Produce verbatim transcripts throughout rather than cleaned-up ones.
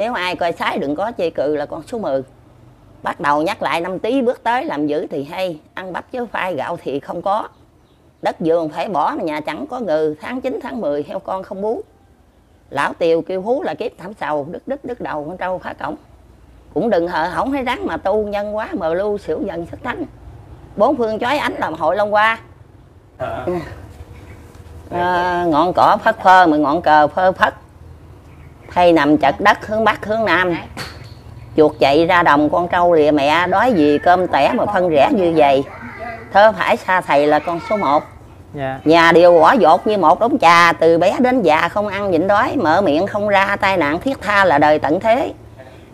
Nếu ai coi sái đừng có chê cừ là con số mười. Bắt đầu nhắc lại năm tí bước tới làm dữ thì hay. Ăn bắp chứ phai gạo thì không có. Đất vườn phải bỏ mà nhà chẳng có ngừ. Tháng chín tháng mười heo con không bú. Lão Tiều kêu hú là kiếp thảm sầu. Đứt đứt đứt đầu con trâu phá cổng. Cũng đừng hờ hỏng hay rắn mà tu. Nhân quá mờ lưu xỉu dần sức thánh. Bốn phương chói ánh làm hội Long Hoa. À. À, ngọn cỏ phất phơ mà ngọn cờ phơ phất. Thầy nằm chật đất hướng Bắc hướng Nam. Chuột chạy ra đồng con trâu lìa mẹ. Đói gì cơm tẻ mà phân rẽ như vậy. Thơ phải xa thầy là con số một. Yeah. Nhà điều bỏ dột như một đống trà. Từ bé đến già không ăn nhịn đói. Mở miệng không ra tai nạn thiết tha là đời tận thế.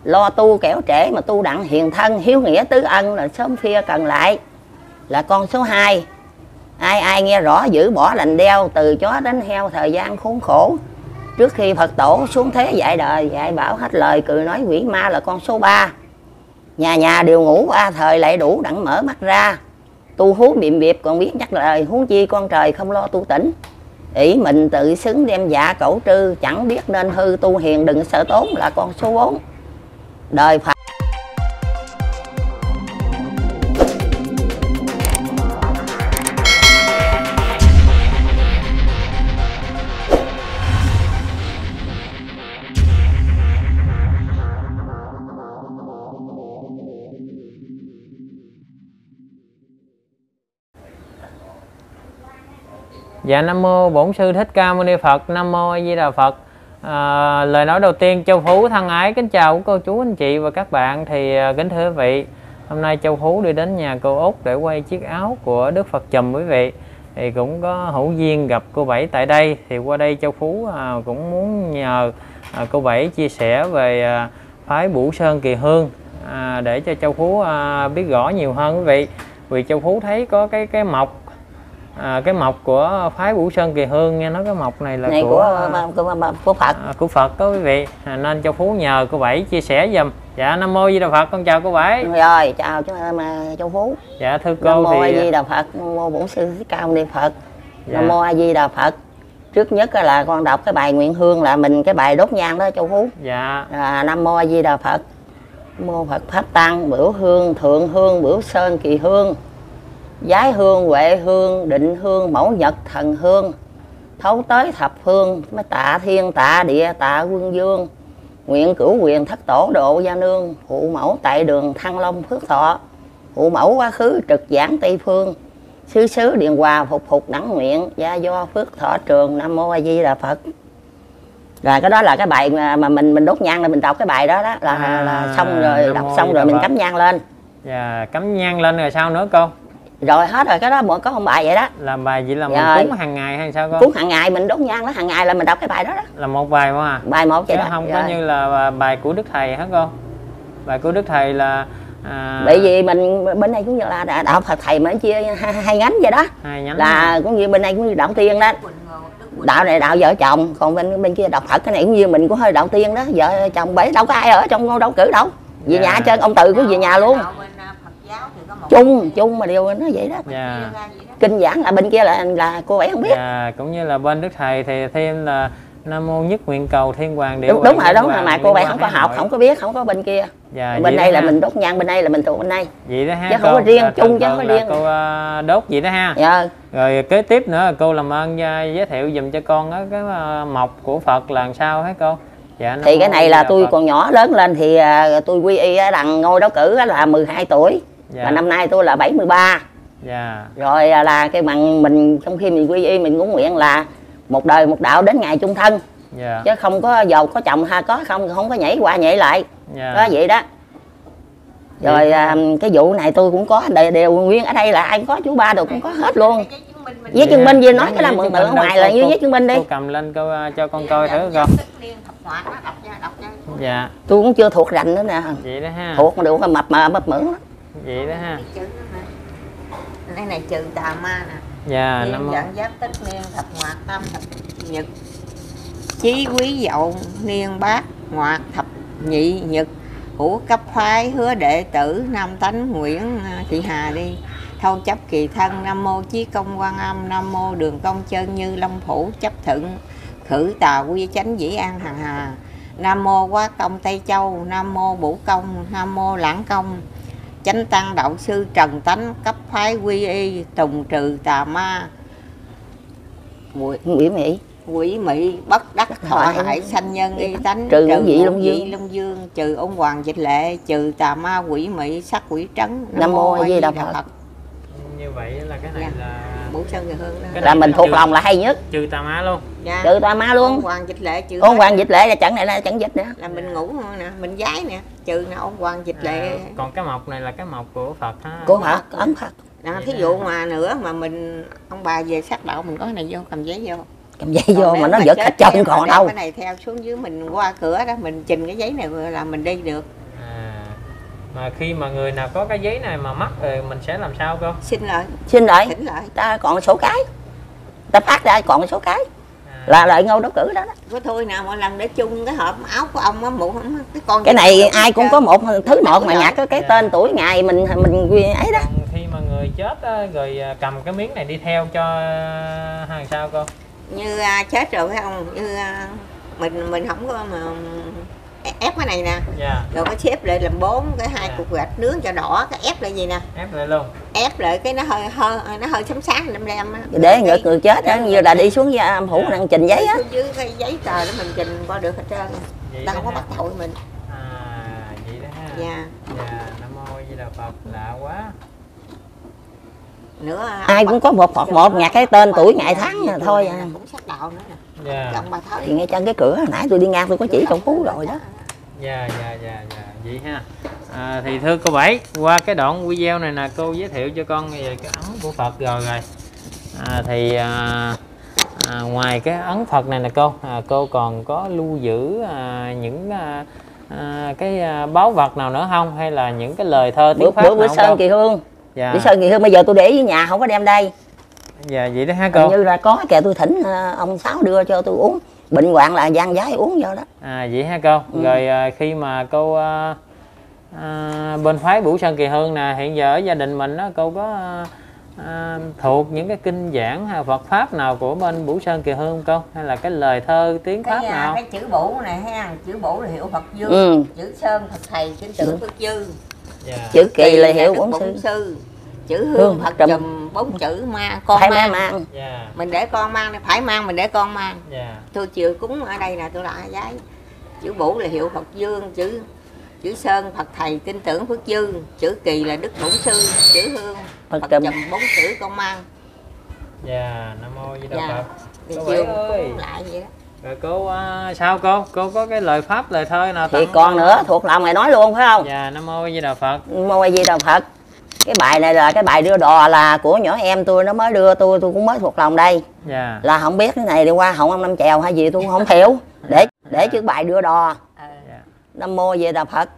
Lo tu kẻo trễ mà tu đặng hiền thân. Hiếu nghĩa tứ ân là sớm phia cần lại. Là con số hai. Ai ai nghe rõ giữ bỏ lành đeo. Từ chó đến heo thời gian khốn khổ. Trước khi Phật tổ xuống thế dạy đời, dạy bảo hết lời cười nói quỷ ma là con số ba. Nhà nhà đều ngủ qua thời lại đủ đặng mở mắt ra. Tu hú biệm biệp còn biết nhắc lời, huống chi con trời không lo tu tỉnh. Ý mình tự xứng đem dạ cẩu trư, chẳng biết nên hư tu hiền đừng sợ tốn là con số bốn. Đời Phật. Dạ, Nam Mô Bổn Sư Thích Ca Mâu Ni Phật, Nam Mô A Di Đà Phật. à, Lời nói đầu tiên Châu Phú thân ái kính chào cô chú anh chị và các bạn. Thì kính thưa quý vị, hôm nay Châu Phú đi đến nhà cô Út để quay chiếc áo của Đức Phật Trùm quý vị. Thì cũng có hữu duyên gặp cô Bảy tại đây. Thì qua đây Châu Phú à, cũng muốn nhờ à, cô Bảy chia sẻ về à, phái Bửu Sơn Kỳ Hương à, để cho Châu Phú à, biết rõ nhiều hơn quý vị. Vì Châu Phú thấy có cái cái mộc. À, cái mộc của phái Bửu Sơn Kỳ Hương, nghe nói cái mộc này là này, của của, của, của Phật à, của Phật đó quý vị. À, nên Châu Phú nhờ cô Bảy chia sẻ giùm. Dạ, Nam Mô Di Đà Phật, con chào cô Bảy. Rồi, chào Châu Phú. Dạ, thưa cô, Nam Mô thì... A Di Đà Phật, Nam Mô Bổn Sư Thích Ca Mâu Ni Phật. Dạ. Nam Mô A Di Đà Phật. Trước nhất là con đọc cái bài nguyện hương là mình cái bài đốt nhang đó Châu Phú. Dạ. À, Nam Mô A Di Đà Phật. Nam Mô Phật Pháp Tăng, Bửu Hương, Thượng Hương, Bửu Sơn Kỳ Hương, Giái Hương, Huệ Hương, Định Hương, Mẫu Nhật, Thần Hương, thấu tới thập hương, mới tạ thiên, tạ địa, tạ quân dương, nguyện cửu quyền thất tổ độ gia nương, phụ mẫu tại đường Thăng Long Phước Thọ, phụ mẫu quá khứ trực giảng Tây Phương, xứ xứ Điền Hòa phục phục đẳng nguyện, gia do Phước Thọ trường. Nam Mô A Di Đà Phật. Là cái đó là cái bài mà mình mình đốt nhang là mình đọc cái bài đó đó là, à, là xong rồi, đọc xong rồi mình cắm nhang lên. Dạ, cắm nhang lên rồi sao nữa cô? Rồi hết rồi, cái đó mỗi có một bài vậy đó. Làm bài vậy là mình rồi. Cúng hàng ngày hay sao con? Cúng hàng ngày, mình đốt nhang đó, hàng ngày là mình đọc cái bài đó đó. Là một bài không à? Bài một vậy đó. Không rồi. Có như là bài của Đức Thầy hả con? Bài của Đức Thầy là... À... Bởi vì mình bên đây cũng như là đạo Phật Thầy mà chia hai, hai nhánh vậy đó. Hai nhánh. Là cũng như bên đây cũng như đạo tiên đó. Đạo này đạo vợ chồng, còn bên bên kia đạo Phật cái này cũng như mình cũng hơi đạo tiên đó. Vợ chồng bảy đâu có ai ở trong đâu cử đâu. Về yeah. Nhà hết trơn, ông Từ cứ về nhà luôn. Chung chung mà điều nó vậy đó. Yeah. Kinh giảng là bên kia là là cô ấy không biết. Yeah, cũng như là bên Đức Thầy thì thêm là Nam Mô Nhất Nguyện Cầu Thiên Hoàng Địa. Đúng, đúng rồi, đúng rồi mà cô ấy không có học, không có biết, không có bên kia. Yeah, bên đây là ha. Mình đốt nhang, bên đây là mình tụ bên đây. Vậy đó ha. Chứ cô, không có riêng chung chứ không có riêng. Cô đốt vậy đó ha. Yeah. Rồi kế tiếp nữa cô làm ơn giới thiệu giùm cho con đó, cái mộc của Phật là làm sao hả cô? Dạ, thì cái này là tôi còn nhỏ, lớn lên thì tôi quy y đằng ngôi đấu cử là mười hai tuổi. Dạ. Mà năm nay tôi là bảy mươi ba. Dạ. Rồi là cái bằng mình trong khi mình quy y mình cũng nguyện là một đời một đạo đến ngày chung thân. Dạ. Chứ không có giàu có chồng ha có không không có nhảy qua nhảy lại. Dạ. Đó vậy đó. Rồi dạ. Cái vụ này tôi cũng có đều, đều nguyên ở đây là ai cũng có chú ba đồ cũng có hết luôn. Giấy chứng minh gì nói cái là mượn từ ở ngoài là như giấy chứng minh đi. Cô cầm lên cô cho con coi thử coi. Dạ. Tôi cũng chưa thuộc rành nữa nè. Vậy đó ha. Thuộc mà được mập mà mập mượn. Vậy đó ha. Cái này trừ tà ma nè. Dạ, năm dẫn giáp tích niên thập ngoạt tam thập nhật. Chí quý dậu niên bát ngoạt thập nhị nhật. Hữu cấp phái hứa đệ tử Nam Tánh Nguyễn Thị Hà đi. Thâu chấp kỳ thân, Nam Mô Chí Công Quan Âm, Nam Mô Đường Công Trơn Như Long Phủ chấp thượng khử tà quy chánh dĩ an hằng hà. Nam mô Quá Công Tây Châu, Nam mô Bổ Công, Nam mô Lãng Công. Chánh tăng đạo sư Trần Tánh cấp phái quy y, tùng trừ tà ma quỷ mỹ, quỷ mỹ bất đắc thọ hại, sanh nhân y tánh, trừ ngũ vị Long Dương, Long Dương trừ ông hoàng dịch lệ, trừ tà ma quỷ mỹ sắc quỷ trấn. Nam mô A Di Đà Phật. Như vậy là cái này dạ. là Bổ Sơn Người Hương đó. Cái là mình thuộc trừ, lòng là hay nhất, trừ tà ma luôn dạ. trừ tà ma luôn. Ông hoàng dịch lệ trừ ông hoàng dịch lệ là chẳng này là chẳng dịch nữa là mình ngủ nè, mình giái nè, trừ là ông hoàng dịch lệ à, còn cái mộc này là cái mộc của Phật ha, của Phật ấn Phật. Thí dụ mà nữa mà mình ông bà về sát đạo mình có cái này vô, cầm giấy vô, cầm giấy vô mà nó giật hết trơn còn đâu. Cái này theo xuống dưới mình qua cửa đó mình trình cái giấy này là mình đi được. Mà khi mà người nào có cái giấy này mà mắc rồi mình sẽ làm sao con? Xin lại. Xin lại. Xin lại. Ta còn số cái. Ta phát ra còn số cái. À. Là lại ngâu đó cử đó đó. Có thôi nào mọi lần để chung cái hộp áo của ông á mụ cái con. Cái này ai cũng có một thứ một mà nhặt cái tên tuổi ngày mình mình ấy đó. Còn khi mà người chết á, rồi cầm cái miếng này đi theo cho hàng sao con? Như chết rồi phải không? Như mình mình không có mà ép cái này nè yeah. rồi có xếp lại làm bốn cái hai yeah. cục gạch nướng cho đỏ, cái ép lại gì nè, ép lại luôn, ép lại cái nó hơi hơi nó hơi sấm sáng lem lem á để người người chết á, như là đi xuống với âm phủ đang trình giấy á, dưới cái giấy tờ đó mình trình qua được hết trơn, ta không có bắt tội mình à, vậy đó ha dạ yeah. yeah. Nam mô Di Đà Phật. Lạ quá. Nữa ai cũng có một Phật một nhạc cái tên tuổi ngày tháng là thôi à. Cũng sát đạo nữa nè yeah. thì ngay chân cái cửa hồi nãy tôi đi ngang tôi có chỉ trong phú rồi đó dạ dạ dạ dạ vậy ha. À, thì thưa cô Bảy, qua cái đoạn video này là cô giới thiệu cho con về cái ấn của Phật rồi rồi à, thì à, à, ngoài cái ấn Phật này nè cô à, cô còn có lưu giữ à, những à, à, cái à, báu vật nào nữa không, hay là những cái lời thơ tiếng Pháp? Bữa Sơn Kỳ Hương dạ. Bữa Sơn Kỳ Hương bây giờ tôi để với nhà không có đem đây dạ vậy đó ha cô. Hình như là có kìa, tôi thỉnh ông Sáu đưa cho tôi uống, bệnh hoạn là gian giái uống vô đó à vậy ha cô ừ. Rồi à, khi mà cô à, à, bên phái Bửu Sơn Kỳ Hương nè, hiện giờ ở gia đình mình đó, cô có à, thuộc những cái kinh giảng Phật pháp nào của bên Bửu Sơn Kỳ Hương cô, hay là cái lời thơ tiếng Pháp cái, nào? Cái chữ Bửu này ha, chữ Bửu là hiệu Phật Dư ừ. chữ Sơn Phật Thầy, chữ Tượng Phật Dư yeah. chữ Kỳ là hiệu Bổn Sư, sư. Chữ Hương Phật Trùm, bốn chữ ma con phải mang, mang. Yeah. Mình để con mang, phải mang mình để con mang yeah. Tôi chiều cúng ở đây là tôi đã giấy chữ Bửu là hiệu Phật Dương, chữ chữ Sơn Phật Thầy tin tưởng Phước Dư, chữ Kỳ là Đức Bổn Sư, chữ Hương Phật, Phật Trùm, bốn chữ con mang dạ. Nam mô Di Đà Phật. Cô Bảy ơi, lại vậy đó. Rồi cô sao cô cô có cái lời pháp lời thơ nào thì còn nữa thuộc lòng này nói luôn phải không dạ? Nam mô Di Đà Phật. Nam mô Di Đà Phật. Cái bài này là cái bài đưa đò là của nhỏ em tôi, nó mới đưa tôi, tôi cũng mới thuộc lòng đây yeah. Là không biết cái này đi qua họng ông Năm Chèo hay gì tôi không hiểu để để chứ bài đưa đò yeah. Nam mô Di Đà Phật.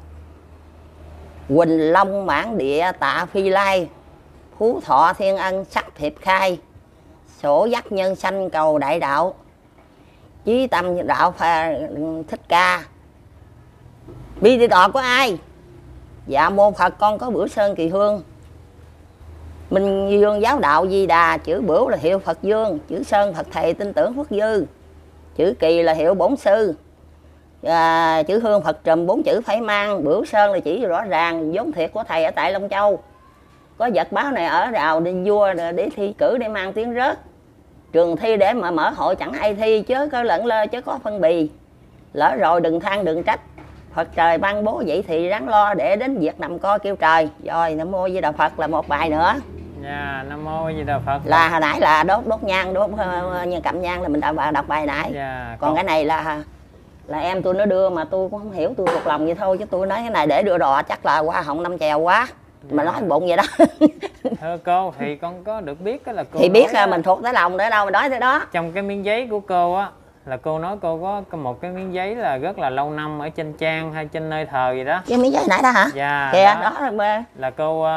Quỳnh Long mãn địa tạ phi lai, phú thọ thiên ân sắc thiệp khai, sổ dắt nhân sanh cầu đại đạo, chí tâm đạo Thích Ca. Bi đi đò của ai? Dạ mô Phật, con có Bửu Sơn Kỳ Hương. Minh Dương giáo đạo Di Đà, chữ Bửu là hiệu Phật Dương, chữ Sơn Phật Thầy tin tưởng Phước Dư, chữ Kỳ là hiệu Bổn Sư à, chữ Hương Phật Trùm, bốn chữ phải mang. Bửu Sơn là chỉ rõ ràng vốn thiệt của Thầy ở tại Long Châu. Có vật báo này ở rào đi vua để thi cử, để mang tiếng rớt. Trường thi để mà mở hội chẳng ai thi, chứ có lẫn lơ chứ có phân bì. Lỡ rồi đừng than đừng trách, Phật trời ban bố vậy thì ráng lo, để đến việc nằm co kêu trời. Rồi Nam mô Di Đà Phật là một bài nữa. Dạ Nam mô Di Đà Phật. Là hồi nãy là đốt đốt nhang, đốt uh, cặm nhang là mình đã đọc bài nãy. Dạ, còn con... cái này là là em tôi nó đưa mà tôi cũng không hiểu, tôi thuộc lòng vậy thôi chứ tôi nói cái này để đưa đò chắc là qua họng Năm Chèo quá. Dạ. Mà nói bụng vậy đó. Thưa cô thì con có được biết cái là cô thì biết là mình thuộc tới lòng để đâu mà nói tới đó. Trong cái miếng giấy của cô á là cô nói cô có một cái miếng giấy là rất là lâu năm ở trên trang hay trên nơi thờ gì đó. Cái miếng giấy nãy đó hả? Dạ yeah, đó. Đó là, là cô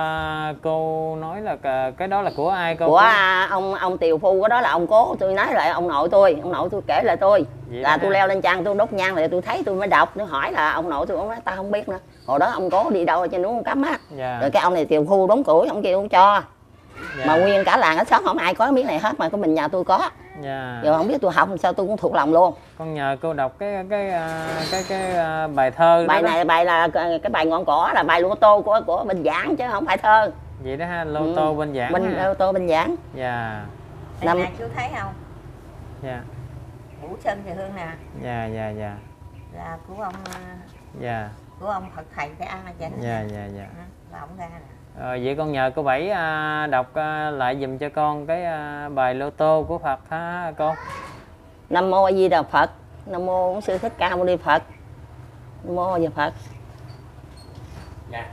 cô nói là cái đó là của ai cô? Của à, ông ông tiều phu của đó là ông cố tôi nói lại ông nội tôi, ông nội tôi kể lại tôi vậy là tôi leo lên trang tôi đốt nhang lại tôi thấy tôi mới đọc, tôi hỏi là ông nội tôi cũng nói ta không biết nữa. Hồi đó ông cố đi đâu trên núi ông cắm á yeah. Rồi cái ông này tiều phu đốn củi ông kia ông cho yeah. Mà nguyên cả làng ở xóm không ai có miếng này hết mà của mình nhà tôi có. Dạ. Giờ không biết tôi học làm sao tôi cũng thuộc lòng luôn. Con nhờ cô đọc cái cái cái cái, cái bài thơ bài đó này đó. Bài là cái bài Ngọn Cỏ là bài lô tô của của Bình Giảng chứ không phải thơ. Vậy đó ha, lô ừ. tô Bình Giảng. Bình lô tô Bình Giảng. Dạ. Năm nay chú thấy không? Dạ. Ngũ Sơn Thì Hương nè. Dạ dạ dạ. Là của ông. Dạ. Của ông Phật thầy cái ăn chảnh. Dạ dạ dạ. Là ông ra nè. Rồi, vậy con nhờ cô Bảy à, đọc à, lại dùm cho con cái à, bài lô tô của Phật ha con. Nam mô A Di Đà Phật, Nam mô Sư Thích Ca Mâu Ni Phật, Nam mô A Di Đà Phật. Dạ.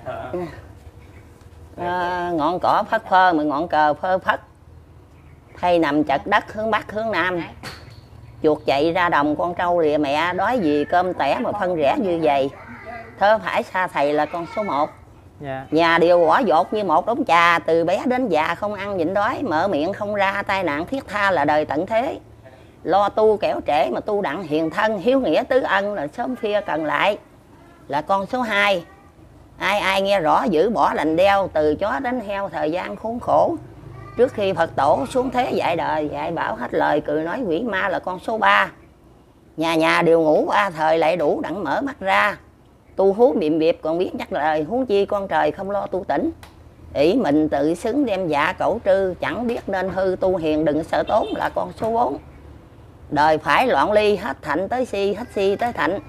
À, ngọn cỏ phất phơ mà ngọn cờ phơ phất, thây nằm chật đất hướng bắc hướng nam. Chuột chạy ra đồng con trâu rìa mẹ, đói gì cơm tẻ mà phân rẽ như vậy. Thớ phải xa thầy là con số một. Yeah. Nhà điều quả dột như một đống trà, từ bé đến già không ăn nhịn đói, mở miệng không ra, tai nạn thiết tha là đời tận thế. Lo tu kẻo trễ mà tu đặng hiền thân, hiếu nghĩa tứ ân là sớm phia cần lại. Là con số hai. Ai ai nghe rõ giữ bỏ lành đeo, từ chó đến heo thời gian khốn khổ. Trước khi Phật tổ xuống thế dạy đời, dạy bảo hết lời cười nói quỷ ma là con số ba. Nhà nhà đều ngủ qua thời lại đủ đặng mở mắt ra. Tu hú miệng biệp còn biết nhắc lời, huống chi con trời không lo tu tỉnh. Ý mình tự xứng đem dạ cẩu trư, chẳng biết nên hư tu hiền đừng sợ tốn là con số bốn. Đời phải loạn ly, hết thạnh tới si, hết si tới thạnh.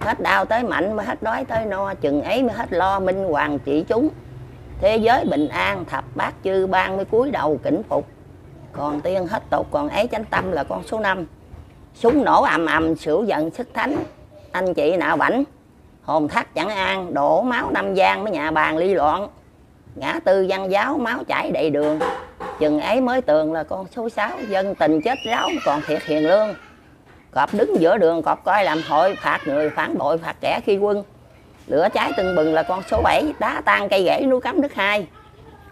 Hết đau tới mạnh mới hết đói tới no, chừng ấy mới hết lo minh hoàng trị chúng. Thế giới bình an thập bát chư ban mới cúi đầu kính phục. Còn tiên hết tục còn ấy chánh tâm là con số năm. Súng nổ ầm ầm sửu giận sức thánh, anh chị nào bảnh. Hồn thắt chẳng an, đổ máu năm gian mới nhà bàn ly loạn. Ngã tư văn giáo, máu chảy đầy đường. Chừng ấy mới tường là con số sáu. Dân tình chết ráo còn thiệt hiền lương. Cọp đứng giữa đường, cọp coi làm hội. Phạt người phản bội, phạt kẻ khi quân. Lửa cháy tưng bừng là con số bảy. Đá tan cây gãy núi cấm đứt hai.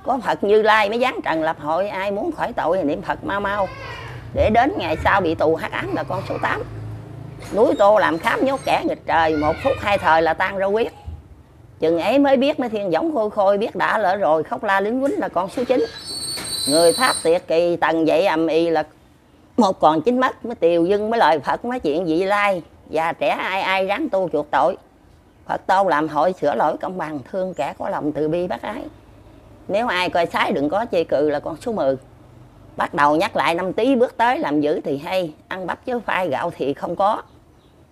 Có Phật Như Lai mới giáng trần lập hội. Ai muốn khỏi tội niệm Phật mau mau, để đến ngày sau bị tù hắc án là con số tám. Núi tô làm khám nhốt kẻ nghịch trời, một phút hai thời là tan ra quyết. Chừng ấy mới biết mới thiên võng khôi khôi, biết đã lỡ rồi khóc la lính quýnh là con số chín. Người Pháp tiệt kỳ tần dậy ầm ĩ là một còn chín mất, mới tiều dưng mới lời Phật nói chuyện vị lai. Già trẻ ai ai ráng tu chuộc tội, Phật tô làm hội sửa lỗi công bằng, thương kẻ có lòng từ bi bác ái. Nếu ai coi sái đừng có chê cự là con số mười. Bắt đầu nhắc lại năm tí bước tới, làm dữ thì hay, ăn bắp chứ phai gạo thì không có.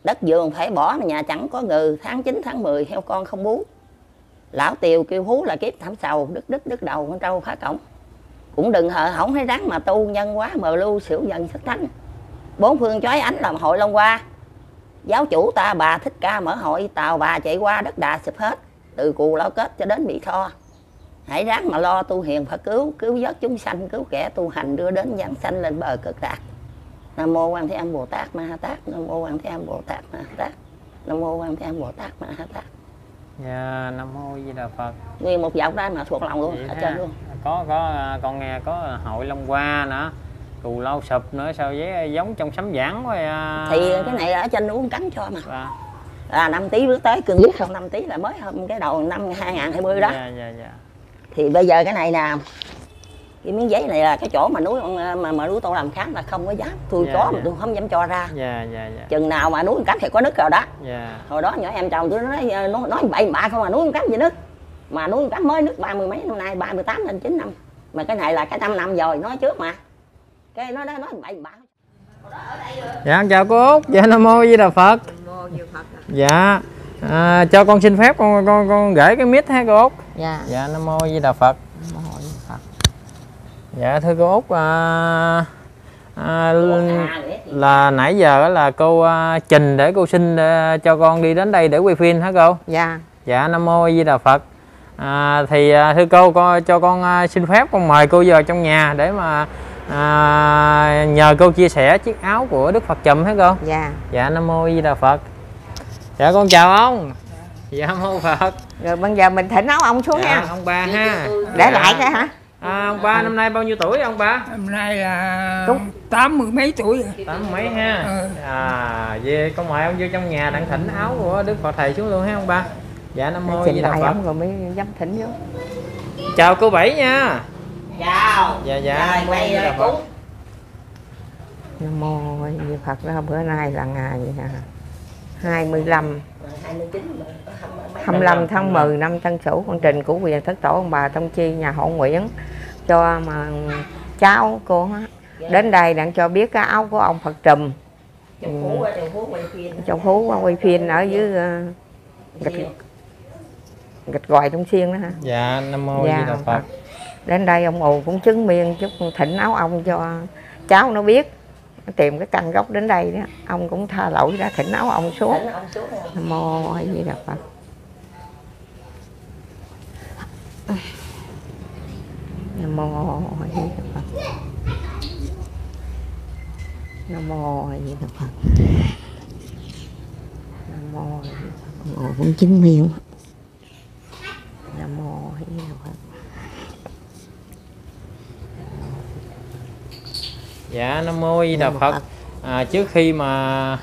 Đất vườn phải bỏ mà nhà chẳng có ngừ, tháng chín tháng mười heo con không bú. Lão tiều kêu hú là kiếp thảm sầu, đứt đứt đứt đầu con trâu phá cổng. Cũng đừng hờ hổng hay ráng mà tu, nhân quá mờ lưu xỉu dần sức thánh. Bốn phương chói ánh làm hội Long Hoa, giáo chủ ta bà Thích Ca mở hội. Tàu bà chạy qua đất đà sụp hết, từ Cù Lao Kết cho đến Mỹ Tho. Hãy ráng mà lo tu hiền Phật cứu, cứu vớt chúng sanh, cứu kẻ tu hành, đưa đến vãng sanh lên bờ cực lạc. Nam mô Quan Thế Âm Bồ Tát Ma Ha Tát. Nam mô Quan Thế Âm Bồ Tát Ma Ha Tát. Nam mô Quan Thế Âm Bồ Tát Ma Ha Tát. Dạ, Nam mô A Di Đà Phật. Nguyên một giọng đó mà thuộc lòng luôn, ở trên luôn. Có có con nghe có hội Long Hoa nữa, Cù Lao Sụp nữa, sao với giống trong sấm giảng quá. À... Thì cái này ở trên uống cắn cho mà. À. À, năm tí bước tới cương quyết không, năm tí là mới hôm cái đầu năm hai không hai không đó. Dạ dạ dạ. Thì bây giờ cái này nè, cái miếng giấy này là cái chỗ mà núi mà mà núi tô làm khám là không có dám, tôi yeah, có yeah. mà tôi không dám cho ra. Dạ yeah, dạ yeah, yeah. Chừng nào mà núi cắm thì có nứt rồi đó. Yeah. Hồi đó nhỏ em chồng tôi nói nói, nói bậy bạ không mà núi cắm gì nứt. Mà núi cắm mới nứt ba mươi mấy năm nay, ba mươi tám lên chín năm. Mà cái này là cái năm năm rồi, nói trước mà. Cái nó nói, nói bậy bạ. Dạ chào cô Út, dạ Nam mô A Di Đà Phật. Dạ. À, cho con xin phép con con con gửi cái mic ha cô Út. Dạ. Dạ Nam mô A Di Đà Phật. Nam mô A Di Đà Phật. Dạ thưa cô Út, à, à, là nãy giờ là cô à, trình để cô xin à, cho con đi đến đây để quay phim hả cô? Dạ. Dạ Nam mô A Di Đà Phật. À, thì à, thưa cô, cô cho con à, xin phép con mời cô vào trong nhà để mà à, nhờ cô chia sẻ chiếc áo của Đức Phật Trùm hả cô? Dạ. Dạ Nam mô A Di Đà Phật. Dạ con chào ông. Dạ mô Phật. Rồi bây giờ mình thỉnh áo ông xuống dạ, ha. Ông ba ha. Để dạ. lại cái hả? À, ông ba năm nay bao nhiêu tuổi ông ba? Năm nay là tám mươi mấy tuổi. Tám mươi mấy ha. Ừ. À về con mời ông vô trong nhà đặng thỉnh áo của Đức Phật Thầy xuống luôn ha ông ba. Dạ Nam mô A Di Đà Phật. Rồi mới dám thỉnh vô. Chào cô Bảy nha. Chào. Dạ dạ. Rồi quay rồi. Nam Mô A Di Đà Phật đó. Bữa nay là ngày hai mươi lăm tháng mười năm Tân Sửu, công trình của quyền thất tổ ông bà Tông Chi nhà họ Nguyễn cho mà cháu cô đó. Đến đây đang cho biết cái áo của ông Phật Trùm trong Phú quay phim ở dưới gạch, gạch Gòi Đông Xuyên đó ha. Dạ, Nam Mô A Di Đà Phật. Đến đây ông Ù cũng chứng minh chút thỉnh áo ông cho cháu nó biết, nó tìm cái căn gốc đến đây đó. Ông cũng tha lỗi ra thỉnh áo ông xuống. Nam Mô A Di Đà Phật. Nam Mô A Di Đà Phật. Nam Mô A Di Đà Phật. Nam Mô A Di Đà Phật. Ngồi cũng chứng minh. Nam Mô A Di Đà Phật. Dạ, Nam Mô A Di Đà Phật. À, trước khi mà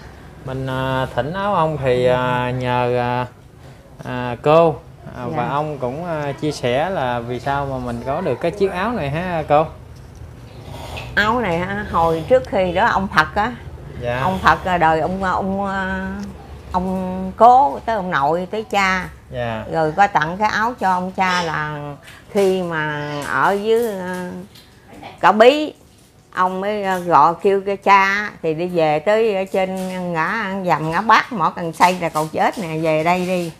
mình à, thỉnh áo ông thì à, nhờ à, à, cô à, dạ. và ông cũng à, chia sẻ là vì sao mà mình có được cái chiếc áo này ha cô? Áo này ha, hồi trước khi đó ông Phật á, dạ. ông Phật đời ông ông ông cố tới ông nội tới cha, dạ. rồi có tặng cái áo cho ông cha là khi mà ở dưới Cỏ Bí, ông mới gọi kêu cái cha thì đi về tới ở trên ngã Dầm ngã Bắc mỏ Cần Xây là cầu chết nè, về đây đi,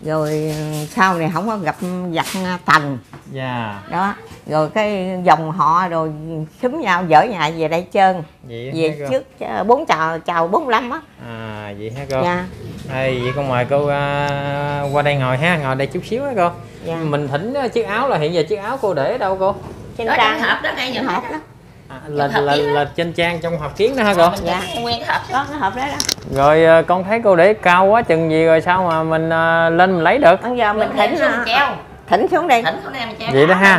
rồi sau này không có gặp giặc Tần, dạ. đó, rồi cái dòng họ rồi xúm nhau dở nhà về đây trơn, vậy về trước bốn chào chào bốn lăm á. À vậy hả cô? Dạ. Ê, vậy con mời cô uh, qua đây ngồi ha, ngồi đây chút xíu á cô. Dạ. Mình thỉnh chiếc áo là hiện giờ chiếc áo cô để ở đâu cô? Trên trang hộp đó, ngay hộp đó. À, là, là, là trên trang trong hộp kiến đó hả cô? Dạ, nguyên hộp đó, cái hộp đó đó. Rồi con thấy cô để cao quá chừng gì rồi sao mà mình uh, lên mình lấy được? Bây giờ mình thỉnh xuống treo. Thỉnh xuống đi. Thỉnh xuống đây em treo. Vậy đó ha.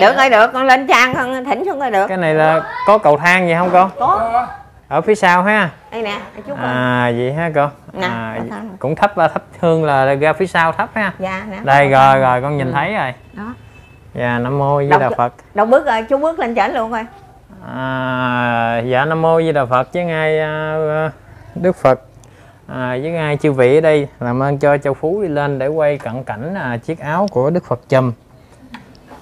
Được rồi, được, con lên trang con thỉnh xuống rồi được. Cái này là có cầu thang gì không cô? Có. Ở phía sau ha. Đây nè, chút à vậy ha cô. Nè, à, cũng thấp thấp hơn là ra phía sau thấp ha. Dạ nè. Đây rồi rồi con nhìn ừ. thấy rồi. Đó. Dạ, Nam Mô A Di Đà Phật. Đâu bước rồi, chú bước lên trển luôn rồi. À, dạ Nam Mô A Di Đà Phật với ngay uh, Đức Phật à, với ngay chư vị ở đây làm ơn cho Châu Phú đi lên để quay cận cảnh uh, chiếc áo của Đức Phật Trùm.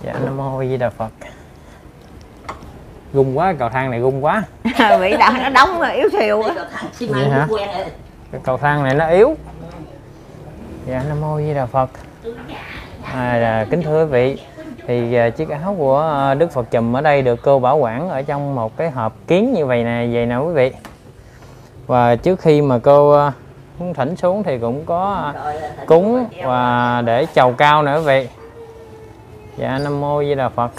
Dạ Nam Mô A Di Đà Phật. Gung quá, cầu thang này gung quá. Bị đau nó đóng rồi, yếu thiều quá. Vậy hả? Cái cầu thang này nó yếu. Dạ Nam Mô A Di Đà Phật. À, là, kính thưa quý vị, thì uh, chiếc áo của uh, Đức Phật Trùm ở đây được cô bảo quản ở trong một cái hộp kiến như vậy nè, vậy nè quý vị. Và trước khi mà cô uh, thỉnh xuống thì cũng có uh, cúng và để chầu cao nữa quý vị. Dạ Nam Mô A Di Đà Phật.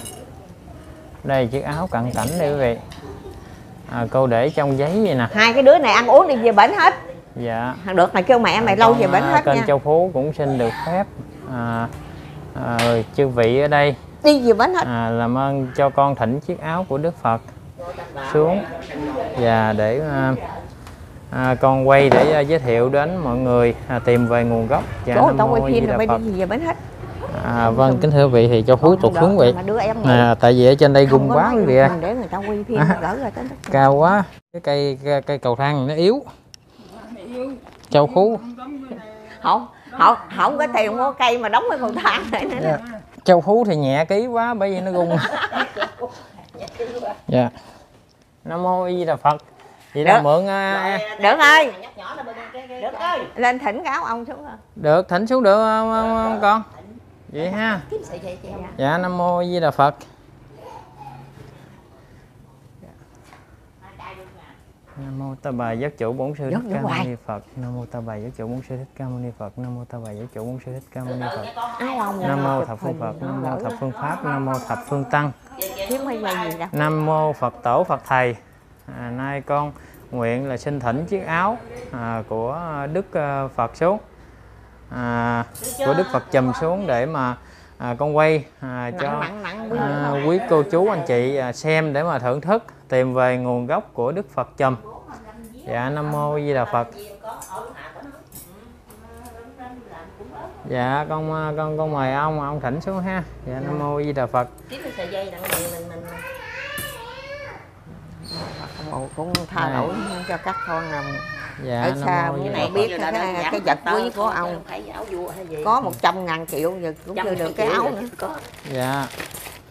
Đây chiếc áo cận cảnh đây quý vị. À, cô để trong giấy vậy nè. Hai cái đứa này ăn uống đi về bển hết. Dạ. Được mày kêu mẹ mày à, lâu về bển hết kênh nha. Kênh Châu Phú cũng xin được phép à, À, rồi chư vị ở đây đi gì bánh hết à, làm ơn cho con thỉnh chiếc áo của Đức Phật xuống và để à, à, con quay để à, giới thiệu đến mọi người à, tìm về nguồn gốc. Dạ, Nam Mô A Di Đà Phật. À, vâng kính thưa quý vị thì cho Phú tụt xuống quý vị à, tại vì ở trên đây gung quá quý vị ơi à, cao quá cái cây, cây cây cầu thang nó yếu Châu Phú không Họ, không có tiền mua cây mà đóng cái cầu thang này nữa. Yeah. Châu Phú thì nhẹ ký quá bởi vì nó gung. Dạ. Nam Mô A Di Đà Phật. Vậy đó mượn à... Được ơi. Được ơi. Lên thỉnh cáo ông xuống. Được, thỉnh xuống được không, không con? Vậy ha. Dạ Nam Mô A Di Đà Phật. Nam Mô Ta Bà Giác Chủ Bổn Sư Thích Ca Mâu Ni Phật. Nam Mô Ta Bà Giác Chủ Bổn Sư Thích Ca Mâu Ni Phật. Nam Mô Ta Bà Giác Chủ Bổn Sư Thích Ca Mâu Ni Phật. Nam Mô Thập Phương Phật. Nam Mô Thập Phương Pháp. Nam Mô Thập Phương Tăng. Nam Mô Phật Tổ Phật Thầy. À, nay con nguyện là xin thỉnh chiếc áo à, của Đức Phật xuống à, của Đức Phật Trùm xuống để mà à, con quay à, cho à, quý cô chú anh chị à, xem để mà thưởng thức tìm về nguồn gốc của Đức Phật Trùm. Dạ Nam Mô A Di Đà Phật. Dạ con con con mời ông ông thỉnh xuống ha. Dạ Nam Mô A Di Đà Phật. Ồ, cũng tha lỗi cho các con nằm dạ, ở xa với này biết cái, cái, cái vật quý của ông có một trăm ngàn triệu giờ cũng chưa được cái áo nữa có. Dạ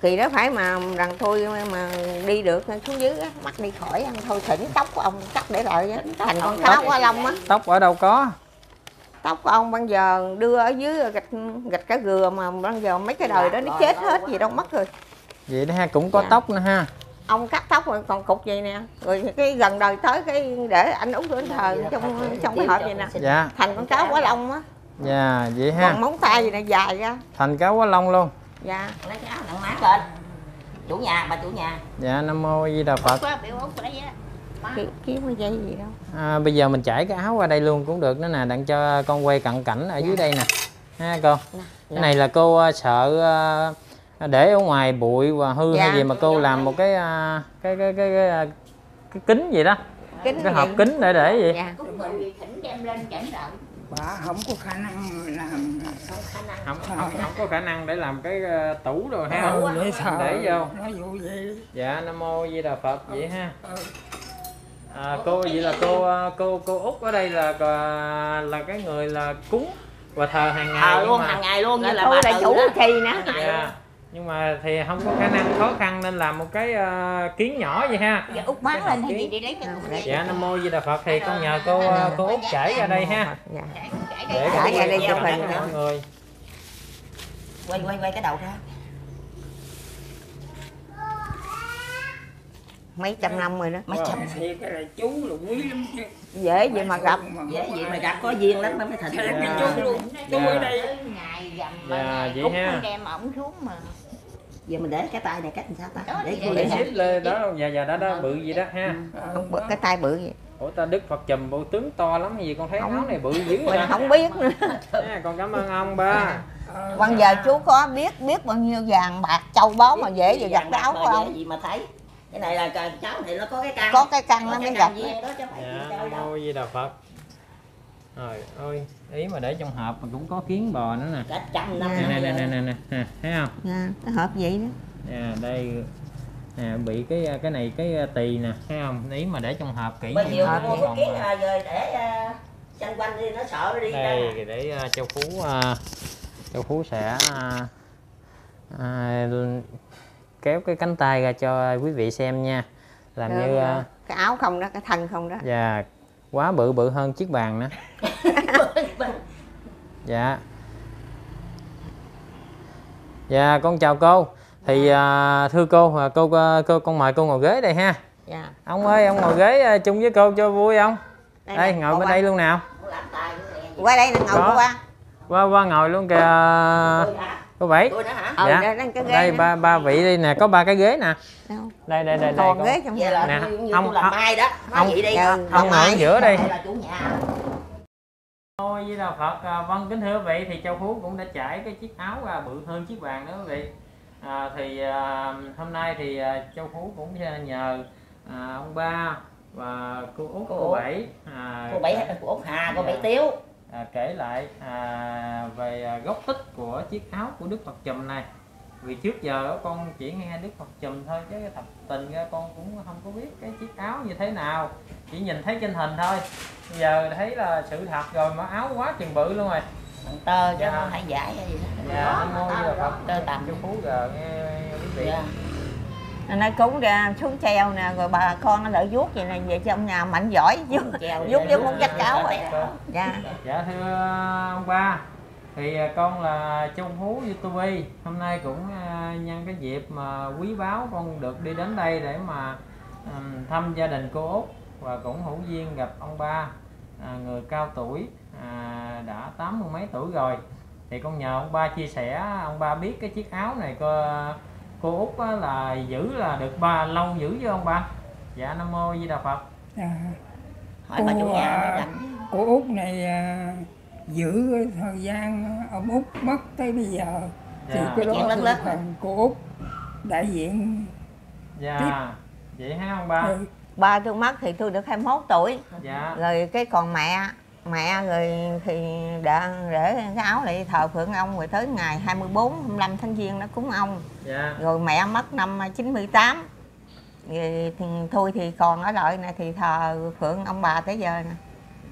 thì đó phải mà rằng thôi mà đi được xuống dưới á, mặt đi khỏi ăn thôi thỉnh tóc của ông cắt để lại á, thành con cáo quá lông á. Tóc ở đâu có, tóc của ông bây giờ đưa ở dưới gạch gạch cá gừa mà bây giờ mấy cái đời đó nó chết hết gì đâu mất rồi. Vậy đó ha, cũng có dạ. Tóc nữa ha, ông cắt tóc rồi còn cục vậy nè, rồi cái gần đời tới cái để anh út của anh thờ trong trong cái hộp vậy nè dạ. Thành con cáo quá lông á dạ vậy ha, còn móng tay gì nè dài ra thành cáo quá lông luôn dạ. Lấy cái áo nặng mát lên chủ nhà, bà chủ nhà dạ. Nam mô A Di Đà Phật. Kiếm cái dây gì đâu à, bây giờ mình chảy cái áo qua đây luôn cũng được nữa nè, đặng cho con quay cận cảnh ở dạ. Dưới đây nè ha cô nè, cái này là cô sợ để ở ngoài bụi và hư dạ, hay gì mà cô làm đấy. Một cái cái cái cái, cái, cái kính gì đó kính cái hộp kính để để gì dạ. Bà không có khả năng làm không, khả năng. Không, không, không có khả năng để làm cái tủ rồi ha ừ, để, để vô nó vụ vậy. Dạ Nam Mô A Di Đà Phật vậy ừ. Ha à, cô vậy là cô cô cô Út ở đây là là cái người là cúng và thờ hàng ngày à, luôn mà. Hàng ngày luôn như là, là bà chủ kỳ nữa dạ. Nhưng mà thì không có khả năng khó khăn nên làm một cái uh, kiến nhỏ vậy ha. Dạ, Út bán lên hay gì để lấy cái. Dạ Nam Mô Di Đà Phật thì con nhờ cô uh, cô Út chảy ra đây ha. Dạ. Để chảy ra đây cho mình mọi người. Quay quay quay cái đầu ra. Mấy trăm năm rồi đó. Mấy trăm. Thì cái này chú là quý lắm. Dễ vậy mà gặp. Dễ vậy mà gặp có duyên lắm mới thành. Chú luôn. Chú ở đây ngày rằm mà Út đem ổng xuống mà. Giờ mình để cái tay này cách làm sao ta? Để cô để xích lên đó dạ dạ đó đó bự gì đó ha. Không bự cái tay bự vậy. Ủa ta Đức Phật chùm bộ tướng to lắm gì con thấy áo này bự dữ vậy. Mình không biết nữa. Con cảm ơn ông ba. Còn giờ chú có biết biết bao nhiêu vàng bạc châu báu mà dễ gì giặt áo của ông. Gì mà thấy. Cái này là cháu thì nó có cái căn, có cái căn nó mới gặp đó chứ phải đâu đâu. Gì Đà Phật. Rồi ơi, ý mà để trong hộp mà cũng có kiến bò nữa nè. Cả trăm năm. Nè nè nè nè nè, thấy không? Nè, cái hộp vậy đó. Nè đây nè bị cái cái này cái tỳ nè, thấy không? Ý mà để trong hộp kỹ. Bây giờ mua cái kiến rồi để xanh quanh đi nó sợ đi. Đây để Châu Phú Châu Phú sẽ kéo cái cánh tay ra cho quý vị xem nha. Làm ừ, như uh... cái áo không đó, cái thân không đó. Dạ, quá bự bự hơn chiếc bàn nữa. Dạ. Dạ, con chào cô. Thì uh, thưa cô, cô, cô con mời cô ngồi ghế đây ha. Dạ. Ông ơi, ông ngồi ghế chung với cô cho vui không? Đây, đây ngồi bên đây luôn nào. Qua đây ngồi qua. Qua qua ngồi luôn kìa. Cô Bảy. Ờ, dạ. Đây, cái ghế đây ba ba vị đây nè, có ba cái ghế nè. Đâu? Đây đây đây đây. Còn ghế trong nhà là nè. Như, như ông làm mai đó. Ông vậy đi. Ông ngồi ở giữa đây. Thôi với Đạo Phật, vâng kính thưa quý vị thì Châu Phú cũng đã trải cái chiếc áo ra bự hơn chiếc bàn nữa quý vị. À, thì à, hôm nay thì à, Châu Phú cũng nhờ à, ông Ba và cô Út, cô, cô Bảy. À, cô Bảy cô Út Hà, cô Bảy Tiếu. À, kể lại à, về à, gốc tích của chiếc áo của Đức Phật Chùm này. Vì trước giờ con chỉ nghe Đức Phật Chùm thôi chứ thật tình ra con cũng không có biết cái chiếc áo như thế nào, chỉ nhìn thấy trên hình thôi. Bây giờ thấy là sự thật rồi mà áo quá chừng bự luôn rồi. Bằng tơ chứ dạ. Không phải giải hay gì đó. Dạ, mô giờ Phật tơ tầm cho Phú giờ nghe quý vị. Nó cúng ra xuống treo nè, rồi bà con nó lại vuốt vậy nè, về trong nhà mạnh giỏi vuốt vuốt với con vách cáo vậy. Dạ. Dạ thưa ông Ba, thì con là Châu Phú YouTube, hôm nay cũng nhân cái dịp mà quý báu con được đi đến đây để mà thăm gia đình cô Út và cũng hữu duyên gặp ông Ba, người cao tuổi đã tám mươi mấy tuổi rồi. Thì con nhờ ông Ba chia sẻ, ông Ba biết cái chiếc áo này cô cô Út á, là giữ là được ba lâu giữ chứ không ba? Dạ Nam Mô Di Đà Phật. À, hỏi cô, bà chủ nhà cô Út này à, giữ thời gian ông Út mất tới bây giờ dạ. Thì cái đó là lớp phần cô Út đại diện. Dạ tiếp. Vậy hả ông ba? Ừ. Ba tôi mất thì tôi được hai mươi mốt tuổi dạ. Rồi cái còn mẹ mẹ rồi thì đã để cái áo lại thờ phượng ông, rồi tới ngày hai mươi tư, hai mươi lăm tháng Giêng nó cúng ông dạ. Rồi mẹ mất năm chín mươi tám thì thôi thì còn ở lại này thì thờ phượng ông bà tới giờ nè.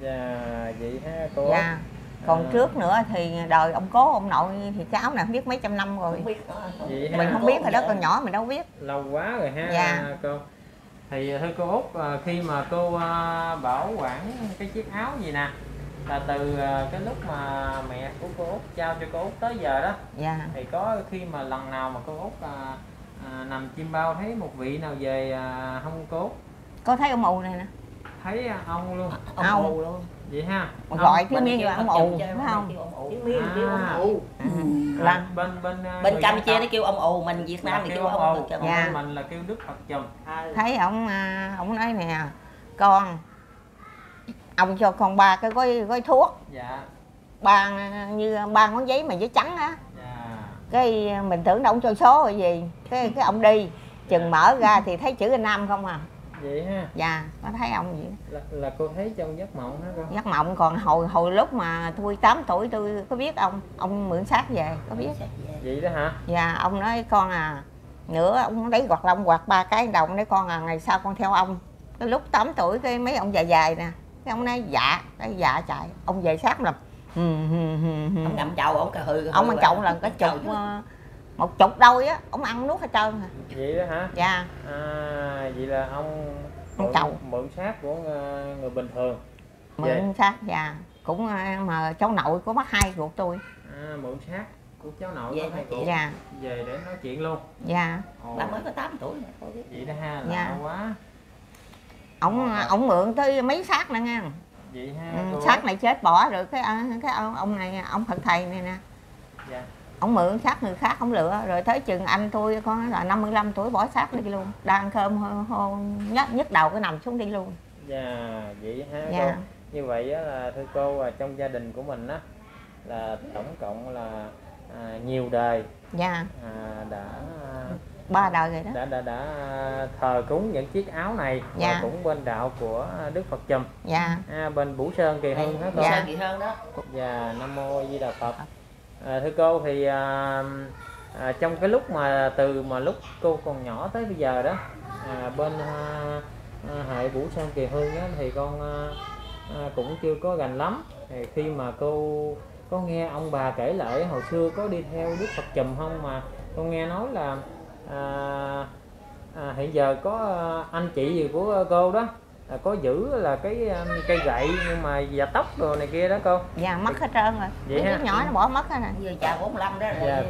Dạ vậy ha cô. Dạ. Còn à. trước nữa thì đời ông cố ông nội thì cháu nè biết mấy trăm năm rồi. Không biết. Vậy mình ha, không biết hồi đó còn nhỏ mình đâu biết. Lâu quá rồi ha. Dạ. Cô. Thì thưa cô Út, khi mà cô bảo quản cái chiếc áo gì nè là từ cái lúc mà mẹ của cô Út trao cho cô Út tới giờ đó. Dạ. Thì có khi mà lần nào mà cô Út à, à, nằm chim bao thấy một vị nào về à, không cô Út? Cô thấy ông mù này nè. Thấy ông luôn. Ông, ông mù luôn. Vậy ha. Ông gọi thiếu miên là ông ù phải không? Thiếu miên kêu ông ù. Là bên bên bên Campuchia nó kêu ông ù, mình Việt Nam thì kêu ông ù. Còn mình là kêu Đức Phật Trùm. Thấy ông ông nói nè, con ông cho con ba cái gói gói thuốc. Dạ. Ba như ba ngón giấy mà giấy trắng á. Dạ. Cái mình tưởng đâu ông cho số rồi gì. Cái cái ông đi, chừng mở ra thì thấy chữ anh Nam không à. Vậy ha. Dạ, có thấy ông vậy là, là cô thấy trong giấc mộng đó con. Giấc mộng, còn hồi hồi lúc mà tôi tám tuổi tôi có biết ông, ông mượn xác về, có biết. Vậy đó hả? Dạ, ông nói con à, nữa ông lấy quạt lông quạt ba cái đồng đấy con à, ngày sau con theo ông. Cái lúc tám tuổi cái mấy ông già dài nè, cái ông nói dạ, cái dạ chạy, ông về xác làm. Ông ngậm chậu, ông cà hừ. Ông ăn chậu lần cái chậu một chục đôi á, ông ăn nuốt hết trơn hả? Vậy đó hả? Dạ. À, vậy là ông, ông mượn, mượn xác của người bình thường. Mượn xác, dạ. Cũng mà cháu nội có bác hai ruột tôi. À, mượn xác của cháu nội có hai ruột. Dạ. Về để nói chuyện luôn. Dạ. Ồ. Bà mới có tám tuổi nè. Vậy đó ha, là dạ. quá. Ông Ồ. ông mượn tới mấy xác nữa nghe. Vậy ha. Ừ, xác này chết bỏ rồi cái cái ông, ông này ông Phật thầy này nè. Dạ. Ông mượn xác người khác không lựa, rồi tới chừng anh tôi con là năm mươi lăm tuổi bỏ xác đi luôn. Đang khơm hôn, hôn nhấc nhấc đầu cái nằm xuống đi luôn. Dạ, vậy ha dạ. Cô. Như vậy là thưa cô, trong gia đình của mình á là tổng cộng là à, nhiều đời. Dạ. À, đã ba đời rồi đó. Đã đã đã thờ cúng những chiếc áo này dạ. và cũng bên đạo của Đức Phật Trùm. Dạ. À, bên Bủ Sơn Kỳ Hưng đó cô. Dạ. Kỳ Hưng đó. Dạ, Nam Mô Di Đà Phật. À, thưa cô thì à, à, trong cái lúc mà từ mà lúc cô còn nhỏ tới bây giờ đó à, bên à, Hệ Bủ Sơn Kỳ Hương đó, thì con à, cũng chưa có gành lắm thì khi mà cô có nghe ông bà kể lại hồi xưa có đi theo Đức Phật Trùm không mà con nghe nói là à, à, hiện giờ có anh chị gì của cô đó à, có giữ là cái cây gậy nhưng mà già tóc đồ này kia đó cô. Dạ mất hết trơn rồi. Vậy cái nhỏ nó bỏ mất rồi nè. Giờ già bốn mươi lăm đó rồi. Dạ.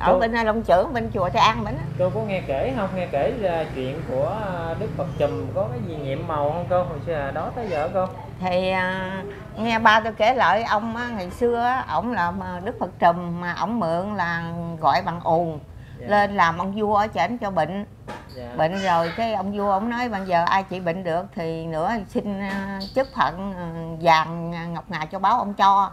Ở cô... bên Long Chưởng bên chùa Tây An mình á. Cô có nghe kể không? Nghe kể là chuyện của Đức Phật Trùm có cái gì nhiệm màu không cô? Hồi xưa đó tới giờ cô. Thì uh, nghe ba tôi kể lại ông á, ngày xưa á, ổng là Đức Phật Trùm mà ổng mượn là gọi bằng ùn. Dạ. Lên làm ông vua ở trển cho bệnh. Dạ. Bệnh rồi cái ông vua ông nói bây giờ ai trị bệnh được thì nữa xin chức phận vàng ngọc ngà cho báo ông cho.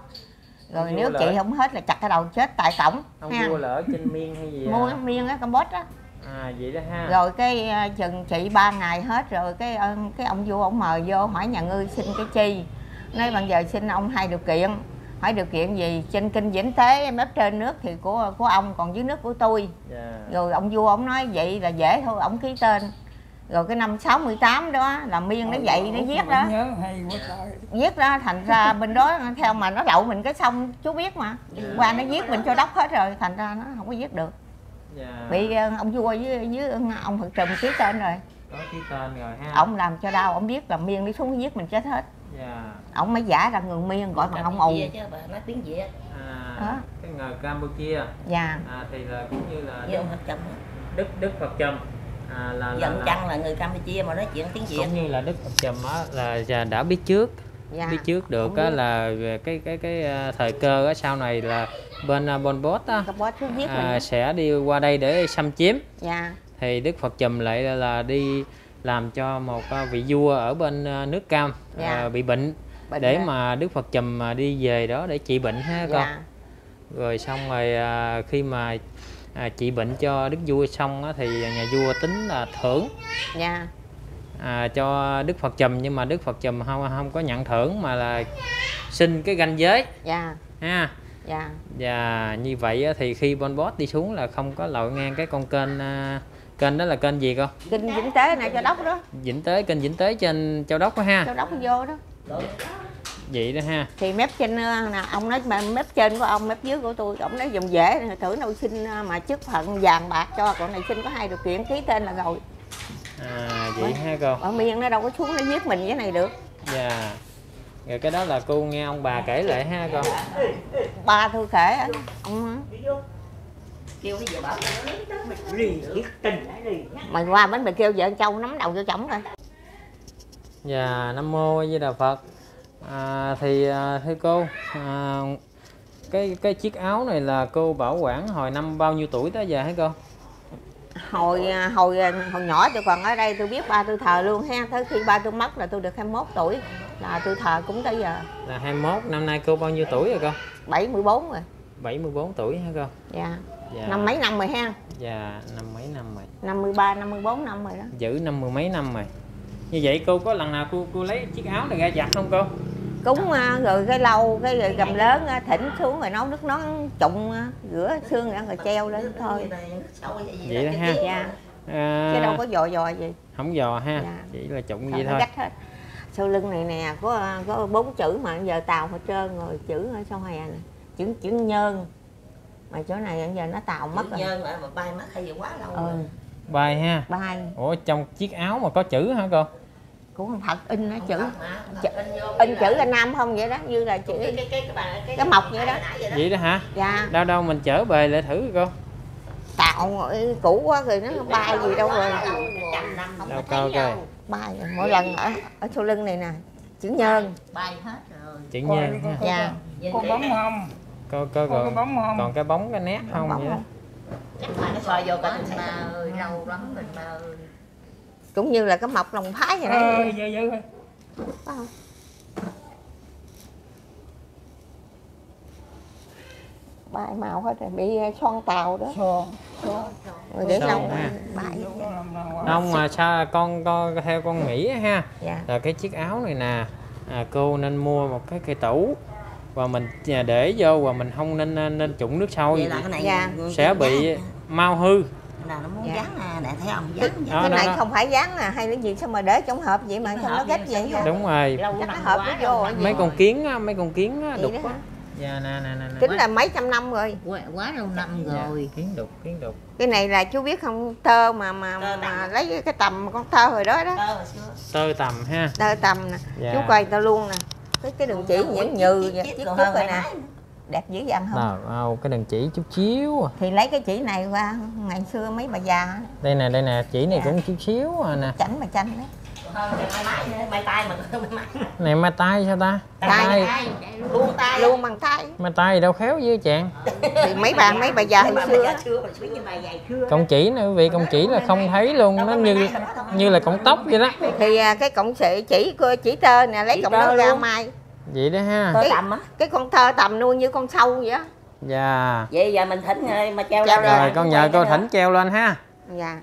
Rồi ông nếu trị lỡ. không hết là chặt cái đầu chết tại cổng. Ông ha. vua lỡ trên miên hay gì? Mua à? Miên á, Campuchia á. À vậy đó ha. Rồi cái chừng trị ba ngày hết rồi cái cái ông vua ông mời vô hỏi nhà ngươi xin cái chi. Nói bây giờ xin ông hai điều kiện. Hỏi điều kiện gì? Trên kinh Vĩnh Tế em đắp trên nước thì của của ông còn dưới nước của tôi. Yeah. Rồi ông vua ông nói vậy là dễ thôi, ông ký tên. Rồi cái năm sáu mươi tám đó là Miên nó dậy nó viết đó. Viết đó thành ra bên đó theo mà nó đậu mình cái xong chú biết mà. Yeah. Qua nó viết mình cho đốc hết rồi, thành ra nó không có viết được. Yeah. Bị ông vua với với ông Phật Trùm ký tên rồi. Đó, ký tên rồi ha. Ông làm cho đau, ông biết là Miên đi xuống viết mình chết hết. Dạ. Ông mới giả ra người Miên gọi bằng ông ù. Nói tiếng Việt. À, à. Cái người Campuchia. Dạ. À, thì là cũng như là Đức, Phật Đức Đức Phật Trùm. À, là, là, là chăng là người Campuchia mà nói chuyện tiếng Việt. Cũng như là Đức Phật Trùm á là đã biết trước. Dạ. Biết trước được á là cái cái cái thời cơ á sau này là bên Pol Pot á à, sẽ đi qua đây để xâm chiếm. Dạ. Thì Đức Phật Trùm lại là đi làm cho một vị vua ở bên nước Cam dạ. à, bị bệnh, bệnh để hả? Mà Đức Phật Trùm mà đi về đó để trị bệnh ha con. Dạ. Rồi xong rồi à, khi mà à, trị bệnh cho Đức vua xong á, thì nhà vua tính là thưởng dạ. à, cho Đức Phật Trùm nhưng mà Đức Phật Trùm không không có nhận thưởng mà là xin cái ranh giới dạ. ha. Dạ. Và như vậy á, thì khi Pol Pot đi xuống là không có lội ngang cái con kênh Kênh đó là kênh gì con? Kênh Vĩnh Tế này, Châu Đốc đó. Vĩnh Tế, kênh Vĩnh Tế trên Châu Đốc đó ha. Châu Đốc vô đó. Vậy đó ha. Thì mép trên nè, ông nói mà mép trên của ông, mép dưới của tôi, ông nói dùng dễ thử nâu xin mà chức phận vàng bạc cho con này, xin có hai điều kiện ký tên là rồi. À vậy ha con. Ở miền nó đâu có xuống nó giết mình cái này được. Dạ. Yeah. Rồi cái đó là cô nghe ông bà kể lại ha con. Ba tôi kể á. Ông kêu bây giờ bảo mày tình mày qua bánh mày kêu vợ Châu nắm đầu cho chồng rồi. Dạ Nam Mô A Di Đà Phật. À, thì thưa cô, à, cái cái chiếc áo này là cô bảo quản hồi năm bao nhiêu tuổi tới giờ hả cô? Hồi hồi hồi nhỏ tôi còn ở đây tôi biết ba tôi thờ luôn ha, tới khi ba tôi mất là tôi được hai mươi mốt tuổi là tôi thờ cũng tới giờ. Là hai mươi mốt, năm nay cô bao nhiêu tuổi rồi cô? bảy mươi bốn rồi. bảy mươi bốn tuổi hả cô? Dạ. Dạ. Năm mấy năm rồi ha? Dạ, năm mấy năm rồi. năm mươi ba, năm mươi bốn năm rồi đó. Giữ năm mươi mấy năm rồi. Như vậy cô có lần nào cô cô lấy chiếc áo này ra giặt không cô? Cúng rồi cái lâu cái rồi gầm lớn thỉnh xuống rồi nấu nước nón trụng rửa xương rồi treo lên thôi. Vậy đó ha. Dạ. À... Chứ đâu có dò dò gì. Không dò ha. Dạ. Chỉ là trụng vậy thôi. Hết. Sau lưng này nè có có bốn chữ mà giờ tàu hết trơn rồi, chữ ở sau hè này. Chữ chữ Nhơn. Mà chỗ này giờ nó tàu mất chữ rồi. Nhơn mà bay mất hay gì quá lâu ừ. rồi. Bay ha. Bay. Ủa trong chiếc áo mà có chữ hả cô? Cũng thật in nó chữ Ch in chữ là Nam không vậy đó, như là chữ cái, cái, cái, cái, cái, cái mộc vậy đó. Vậy đó hả? Dạ. Đâu đâu mình trở về lại thử cô. Tạo cũ quá rồi nó không bay gì đâu rồi. Đâu coi coi. Bay mỗi lần ở ở sau lưng này nè, chữ Nhơn. Bay hết rồi. Chữ Nhơn. Dạ. Cô bóng không? Cô cô rồi. Còn cái bóng cái nét không vậy? Chắc là nó soi vô cái mình mà râu rắn mình mà cũng như là cái mọc lòng Thái vậy đấy. Dữ dữ. Không? Bài màu hết rồi, bị son tàu đó. Son. Rồi để lâu bài. Không mà sao con con theo con nghĩ ha. Dạ. Là cái chiếc áo này nè, à, cô nên mua một cái cây tủ và mình để vô và mình không nên nên trụng nước sôi. Vậy là cái này dạ. Sẽ bị mau hư. Là nó muốn dạ. Dán à, để thấy ông dán cái, cái này đó. Không phải dán à hay là gì sao mà để trong hộp vậy mà trong nó ghép vậy ha. Đúng rồi. Hộp nó vô mấy con kiến á, mấy con kiến á đục á. Dạ nè nè nè. Kính là mấy trăm năm rồi. Quá, quá lâu năm rồi. Dạ. Kiến đục, kiến đục. Cái này là chú biết không, tơ mà mà, tơ mà lấy cái tầm con tơ hồi đó đó. Tơ, tơ tầm ha. Tơ tầm nè. Dạ. Chú coi tao luôn nè. Cái cái đường chỉ nhẫn nhừ chiếc cúc rồi nè. Đẹp dữ dằn không? Đâu, cái đèn chỉ chút xíu. Thì lấy cái chỉ này qua ngày xưa mấy bà già. Đây nè, đây nè, chỉ này dạ. Cũng chút xíu à nè. Chảnh mà chanh đấy. Mai tay mình này mai tay sao ta? Tay. Luôn tay, luôn bằng tay. Mai tay đâu khéo với chàng. Thì mấy bà mấy bà già hồi xưa. Cọng chỉ nè quý vị, cọng chỉ là không thấy luôn, nó như như là cọng tóc vậy đó. Thì cái cọng sợi chỉ chỉ tơ nè, lấy cọng đó ra mai. Vậy đó ha. Cái, tầm á. Cái con thơ tầm nuôi như con sâu vậy á. Dạ. Vậy giờ mình thỉnh mà treo lên. Rồi con nhờ cô thỉnh treo lên ha. Dạ.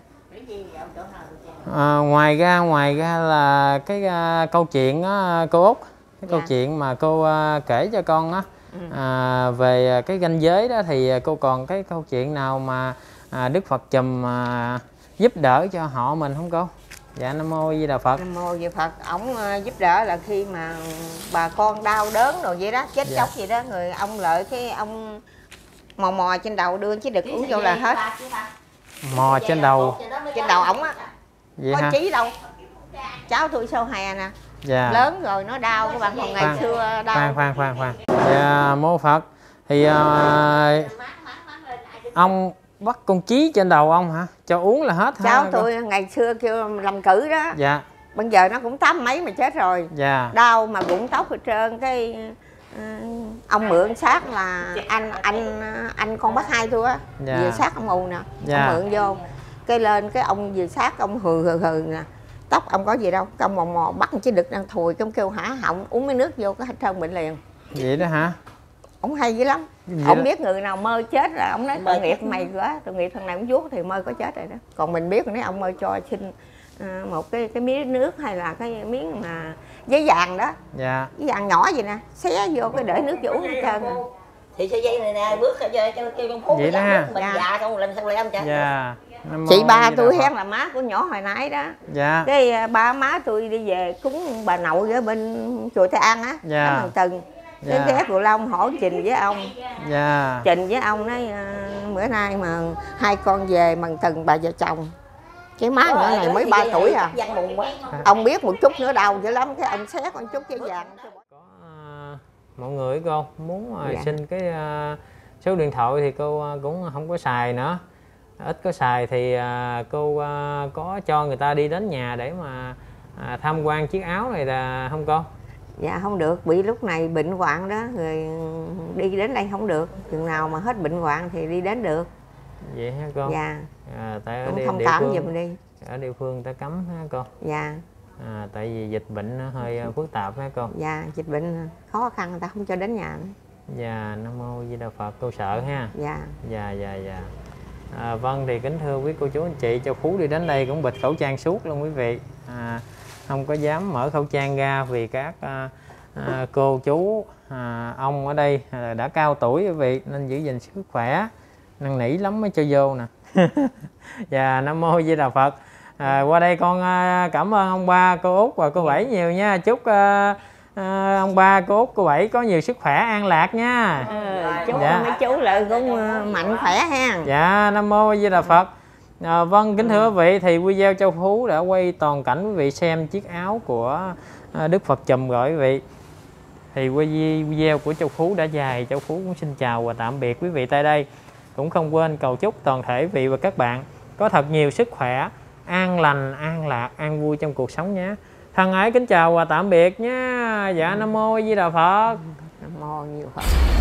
À, ngoài ra ngoài ra là cái uh, câu chuyện á cô Út, cái dạ. Câu chuyện mà cô uh, kể cho con á ừ. À, về cái ranh giới đó thì cô còn cái câu chuyện nào mà à, Đức Phật Trùm à, giúp đỡ cho họ mình không cô? Dạ Nam Mô Di Đà Phật. Nam Mô Di Phật. Ông giúp đỡ là khi mà bà con đau đớn rồi vậy đó, chết dạ. Chóc vậy đó, người ông lợi cái ông mò mò trên đầu đưa chứ đực uống vô là hết. Mò trên đầu. Trên đầu ổng á. Vậy có hả? Chí đâu. Cháu tôi sau hè nè. Dạ. Lớn rồi nó đau các bạn, còn ngày khoan, xưa đau. Khoan khoan khoan khoan. Dạ Mô Phật. Thì ừ. uh, ông bắt con Chí trên đầu ông hả? Cho uống là hết hả? Cháu tôi ngày xưa kêu làm cử đó. Dạ. Bây giờ nó cũng tám mấy mà chết rồi. Dạ. Đau mà rụng tóc hết trơn cái ông mượn xác là anh anh anh con bác hai tôi á. Dạ. Về xác ông mù nè. Dạ. Ông mượn vô. Cái lên cái ông về xác ông hừ hừ hừ nè. Tóc ông có gì đâu. Ông mò mò bắt chứ đực đang thùi cái ông kêu hả họng uống mấy nước vô cái hết trơn bệnh liền. Vậy đó hả? Ông hay dữ lắm. Ông biết người nào mơ chết là ông nói tội nghiệp mày quá, tội nghiệp thằng này ông vuốt thì mơ có chết rồi đó. Còn mình biết nói ông mơ cho xin một cái cái miếng nước hay là cái miếng mà giấy vàng đó. Dạ. Giấy vàng nhỏ vậy nè, xé vô cái để nước vô uống hết trơn. Thì sao giấy này nè, bước ra cho kêu con phú. Vậy đó ha. Mình dạ xong làm sao lại ông chết. Dạ. Chị ba tôi hát là má của nhỏ hồi nãy đó. Dạ. Cái ba má tôi đi về cúng bà nội ở bên chùa Thái An á. Dạ. Thằng Từng. Đến ghé Cù Long hỏi trình với ông. Dạ. Trình với ông nói bữa nay mà hai con về bằng Từng bà vợ chồng. Cái má nhỏ này mới ba tuổi à. Ông biết một chút nữa đau dữ lắm, cái ông xét con chút cái vàng. Có mọi người cô muốn xin cái số điện thoại thì cô cũng không có xài nữa, ít có xài thì cô có cho người ta đi đến nhà để mà tham quan chiếc áo này là không cô? Dạ không được, bị lúc này bệnh hoạn đó, rồi đi đến đây không được. Chừng nào mà hết bệnh hoạn thì đi đến được. Vậy hả cô? Dạ. À, tại ở thông cảm giùm đi. Ở địa phương ta cấm hả cô? Dạ. À, tại vì dịch bệnh nó hơi phức tạp hả cô? Dạ, dịch bệnh khó khăn người ta không cho đến nhà nữa. Dạ, Nam Mô Di Đà Phật, cô sợ ha. Dạ. Dạ, dạ, dạ. À, vâng, thì kính thưa quý cô chú anh chị, Châu Phú đi đến đây cũng bịt khẩu trang suốt luôn quý vị. À, không có dám mở khẩu trang ra vì các à, à, cô chú à, ông ở đây à, đã cao tuổi quý vị, nên giữ gìn sức khỏe, năn nỉ lắm mới cho vô nè. Dạ, Nam Mô Di Đà Phật. À, qua đây con à, cảm ơn ông ba, cô Út và cô Bảy nhiều nha. Chúc à, à, ông ba, cô Út, cô Bảy có nhiều sức khỏe, an lạc nha. Ừ, chú dạ. Mấy chú lại cũng mạnh khỏe ha. Dạ, Nam Mô Di Đà Phật. À, vâng, kính thưa quý vị, thì video Châu Phú đã quay toàn cảnh quý vị xem chiếc áo của Đức Phật Trùm rồi quý vị. Thì video của Châu Phú đã dài, Châu Phú cũng xin chào và tạm biệt quý vị tại đây. Cũng không quên cầu chúc toàn thể quý vị và các bạn có thật nhiều sức khỏe, an lành, an lạc, an vui trong cuộc sống nhé. Thân ái kính chào và tạm biệt nhé. Dạ, Nam Mô Di Đà Phật. Nam Mô Di Đà Phật.